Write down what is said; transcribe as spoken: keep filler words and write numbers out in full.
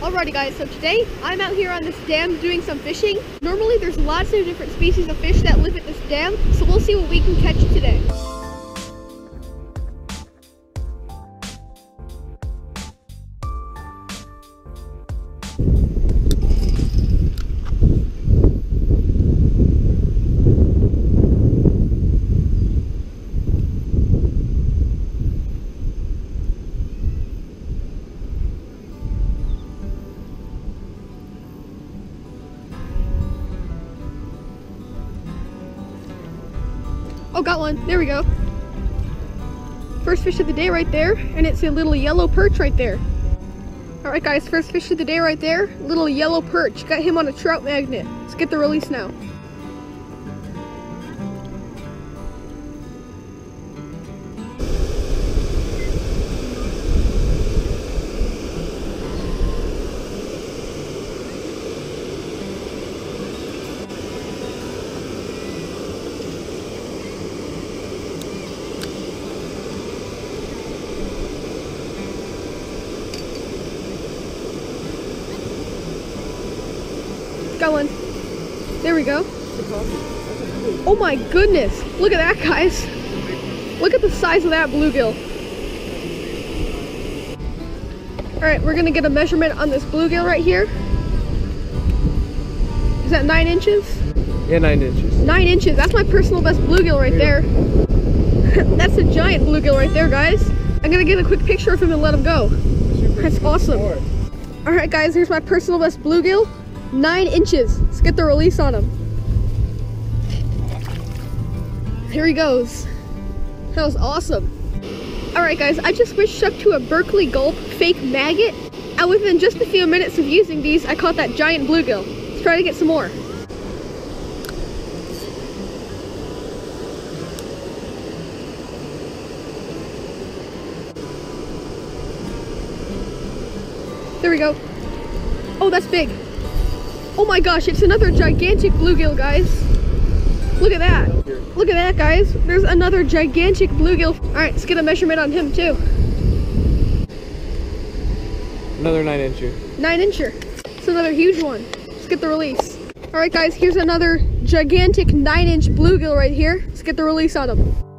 Alrighty guys, so today I'm out here on this dam doing some fishing. Normally there's lots of different species of fish that live at this dam, so we'll see what we can catch today. Oh, got one. There we go. First fish of the day right there, and it's a little yellow perch right there. All right guys, first fish of the day right there, little yellow perch. Got him on a trout magnet. Let's get the release now. Got one. There we go. Oh my goodness. Look at that, guys. Look at the size of that bluegill. All right, we're going to get a measurement on this bluegill right here. Is that nine inches? Yeah, nine inches. Nine inches. That's my personal best bluegill right there. That's a giant bluegill right there, guys. I'm going to get a quick picture of him and let him go. That's awesome. All right, guys, here's my personal best bluegill. Nine inches. Let's get the release on him. Here he goes. That was awesome. Alright guys, I just switched up to a Berkeley Gulp Fake Maggot, and within just a few minutes of using these, I caught that giant bluegill. Let's try to get some more. There we go. Oh, that's big. Oh my gosh, it's another gigantic bluegill, guys. Look at that. Look at that, guys. There's another gigantic bluegill. All right, let's get a measurement on him, too. Another nine incher. Nine incher. It's another huge one. Let's get the release. All right, guys, here's another gigantic nine inch bluegill right here. Let's get the release on him.